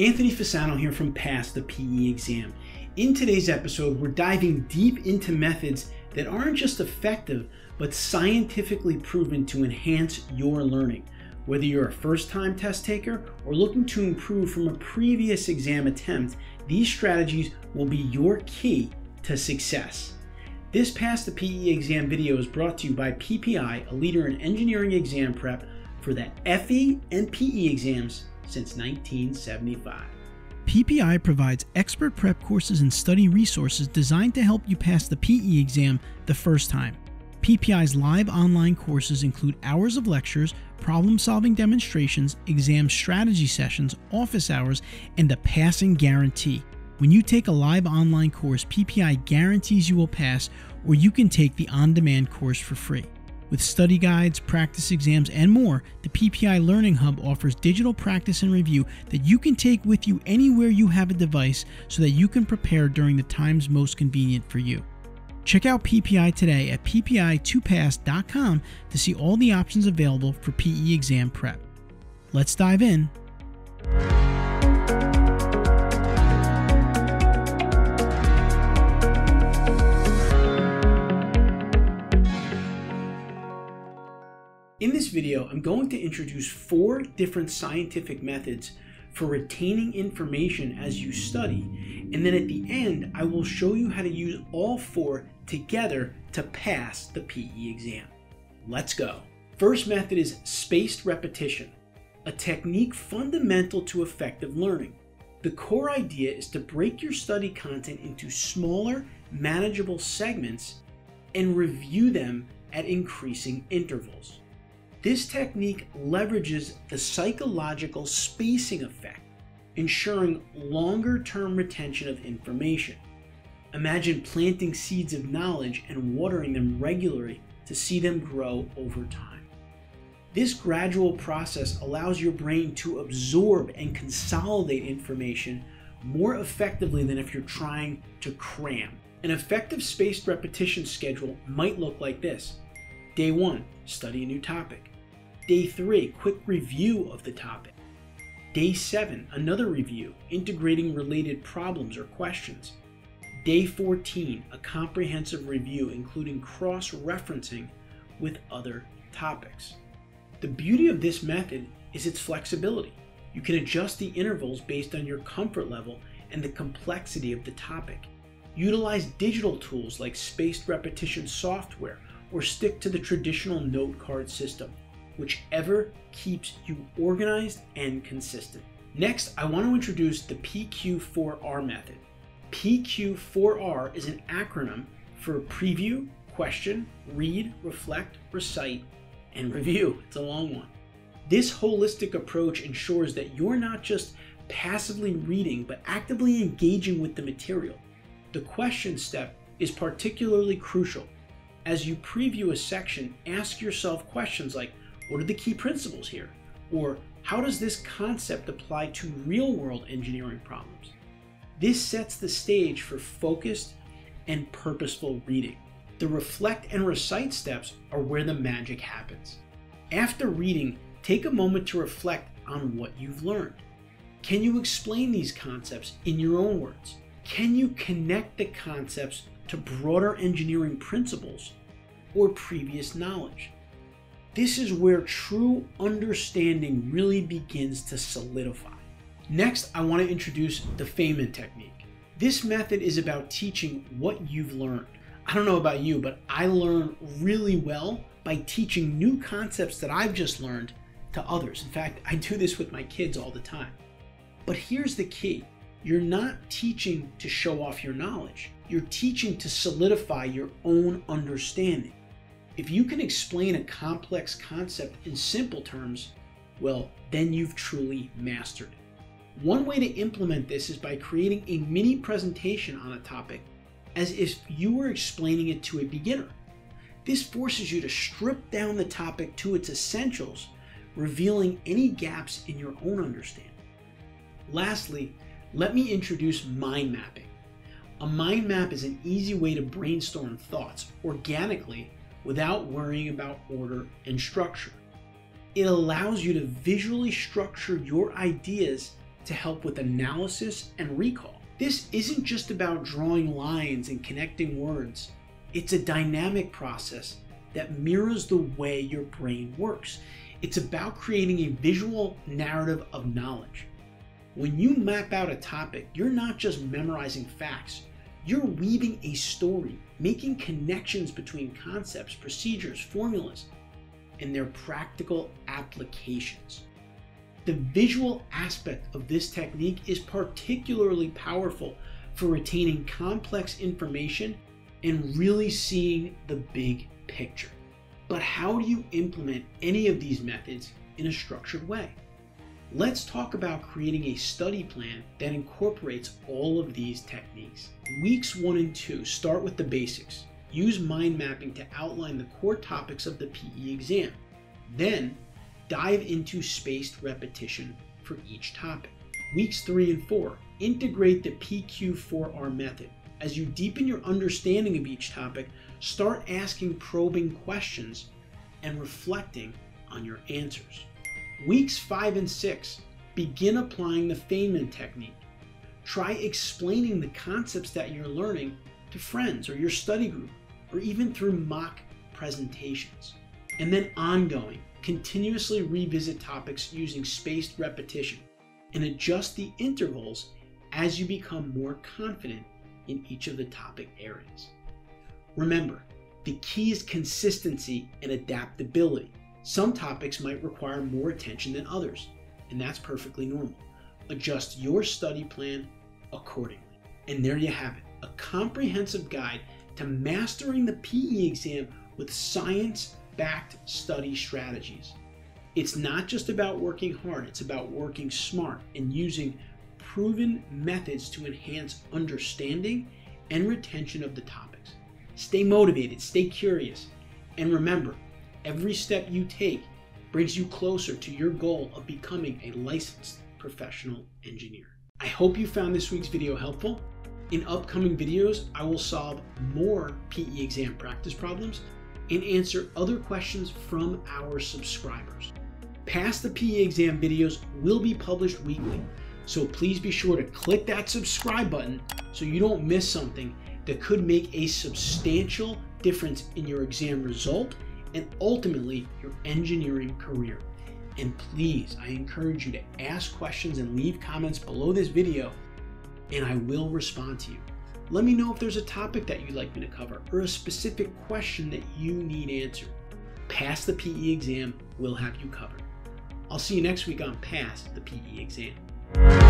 Anthony Fasano here from Pass the PE Exam. In today's episode, we're diving deep into methods that aren't just effective, but scientifically proven to enhance your learning. Whether you're a first-time test taker or looking to improve from a previous exam attempt, these strategies will be your key to success. This Pass the PE Exam video is brought to you by PPI, a leader in engineering exam prep for the FE and PE exams since 1975. PPI provides expert prep courses and study resources designed to help you pass the PE exam the first time. PPI's live online courses include hours of lectures, problem-solving demonstrations, exam strategy sessions, office hours, and a passing guarantee. When you take a live online course, PPI guarantees you will pass, or you can take the on-demand course for free. With study guides, practice exams, and more, the PPI Learning Hub offers digital practice and review that you can take with you anywhere you have a device so that you can prepare during the times most convenient for you. Check out PPI today at ppi2pass.com to see all the options available for PE exam prep. Let's dive in. In this video, I'm going to introduce 4 different scientific methods for retaining information as you study, and then at the end, I will show you how to use all 4 together to pass the PE exam. Let's go. First method is spaced repetition, a technique fundamental to effective learning. The core idea is to break your study content into smaller, manageable segments and review them at increasing intervals. This technique leverages the psychological spacing effect, ensuring longer-term retention of information. Imagine planting seeds of knowledge and watering them regularly to see them grow over time. This gradual process allows your brain to absorb and consolidate information more effectively than if you're trying to cram. An effective spaced repetition schedule might look like this. Day 1, study a new topic. Day 3, quick review of the topic. Day 7, another review, integrating related problems or questions. Day 14, a comprehensive review, including cross-referencing with other topics. The beauty of this method is its flexibility. You can adjust the intervals based on your comfort level and the complexity of the topic. Utilize digital tools like spaced repetition software, or stick to the traditional note card system, whichever keeps you organized and consistent. Next, I want to introduce the PQ4R method. PQ4R is an acronym for preview, question, read, reflect, recite, and review. It's a long one. This holistic approach ensures that you're not just passively reading, but actively engaging with the material. The question step is particularly crucial. As you preview a section, ask yourself questions like, what are the key principles here? Or how does this concept apply to real-world engineering problems? This sets the stage for focused and purposeful reading. The reflect and recite steps are where the magic happens. After reading, take a moment to reflect on what you've learned. Can you explain these concepts in your own words? Can you connect the concepts to broader engineering principles or previous knowledge? This is where true understanding really begins to solidify. Next, I want to introduce the Feynman technique. This method is about teaching what you've learned. I don't know about you, but I learn really well by teaching new concepts that I've just learned to others. In fact, I do this with my kids all the time. But here's the key. You're not teaching to show off your knowledge. You're teaching to solidify your own understanding. If you can explain a complex concept in simple terms, well, then you've truly mastered it. One way to implement this is by creating a mini presentation on a topic as if you were explaining it to a beginner. This forces you to strip down the topic to its essentials, revealing any gaps in your own understanding. Lastly, let me introduce mind mapping. A mind map is an easy way to brainstorm thoughts organically without worrying about order and structure. It allows you to visually structure your ideas to help with analysis and recall. This isn't just about drawing lines and connecting words. It's a dynamic process that mirrors the way your brain works. It's about creating a visual narrative of knowledge. When you map out a topic, you're not just memorizing facts. You're weaving a story, making connections between concepts, procedures, formulas, and their practical applications. The visual aspect of this technique is particularly powerful for retaining complex information and really seeing the big picture. But how do you implement any of these methods in a structured way? Let's talk about creating a study plan that incorporates all of these techniques. Weeks 1 and 2 start with the basics. Use mind mapping to outline the core topics of the PE exam. Then dive into spaced repetition for each topic. Weeks 3 and 4, integrate the PQ4R method. As you deepen your understanding of each topic, start asking probing questions and reflecting on your answers. Weeks 5 and 6, begin applying the Feynman technique. Try explaining the concepts that you're learning to friends or your study group, or even through mock presentations. And then ongoing, continuously revisit topics using spaced repetition and adjust the intervals as you become more confident in each of the topic areas. Remember, the key is consistency and adaptability. Some topics might require more attention than others, and that's perfectly normal. Adjust your study plan accordingly. And there you have it, a comprehensive guide to mastering the PE exam with science-backed study strategies. It's not just about working hard, it's about working smart and using proven methods to enhance understanding and retention of the topics. Stay motivated, stay curious, and remember, every step you take brings you closer to your goal of becoming a licensed professional engineer. I hope you found this week's video helpful. In upcoming videos, I will solve more PE exam practice problems and answer other questions from our subscribers. Pass the PE exam videos will be published weekly, so please be sure to click that subscribe button so you don't miss something that could make a substantial difference in your exam result and ultimately your engineering career. And please, I encourage you to ask questions and leave comments below this video, and I will respond to you. Let me know if there's a topic that you'd like me to cover or a specific question that you need answered. Pass the PE exam will have you covered. I'll see you next week on Pass the PE Exam.